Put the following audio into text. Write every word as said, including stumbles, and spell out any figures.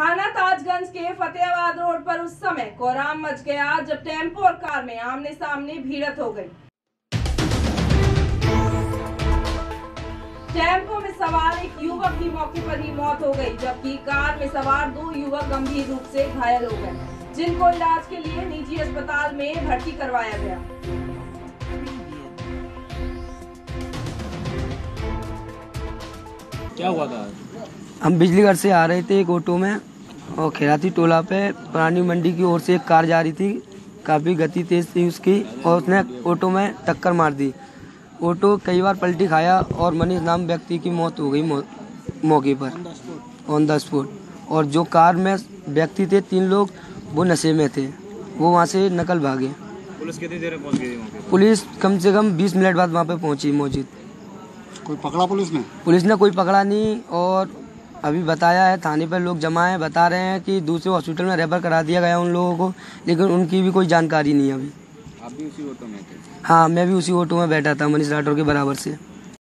थाना ताजगंज के फतेहाबाद रोड पर उस समय कोहराम मच गया जब टेम्पो और कार में आमने सामने भिड़ंत हो गई। टेम्पो में सवार एक युवक की मौके पर ही मौत हो गई, जबकि कार में सवार दो युवक गंभीर रूप से घायल हो गए, जिनको इलाज के लिए निजी अस्पताल में भर्ती करवाया गया। क्या हुआ था? हम बिजलीघर से आ रहे थे एक ऑटो में, और खेलाथी टोला पे परानी मंडी की ओर से एक कार जा रही थी। काफ़ी गति तेज थी उसकी और उसने ऑटो में टक्कर मार दी। ऑटो कई बार पलटी खाया और मनीष नाम व्यक्ति की मौत हो गई मौके पर ऑन द स्पॉट। और जो कार में व्यक्ति थे तीन लोग, वो नशे में थे, वो वहाँ से नकल भागे। पुलिस कितनी देर में पहुँच गई? पुलिस कम से कम बीस मिनट बाद वहाँ पर पहुँची मौजूद। कोई पकड़ा पुलिस ने? पुलिस ने कोई पकड़ा नहीं, और अभी बताया है थाने पर लोग जमा हैं, बता रहे हैं कि दूसरे हॉस्पिटल में रेफर करा दिया गया उन लोगों को, लेकिन उनकी भी कोई जानकारी नहीं है अभी। आप भी उसी ऑटो में थे? हाँ, मैं भी उसी ऑटो में बैठा था, मनीष राठौर के बराबर से।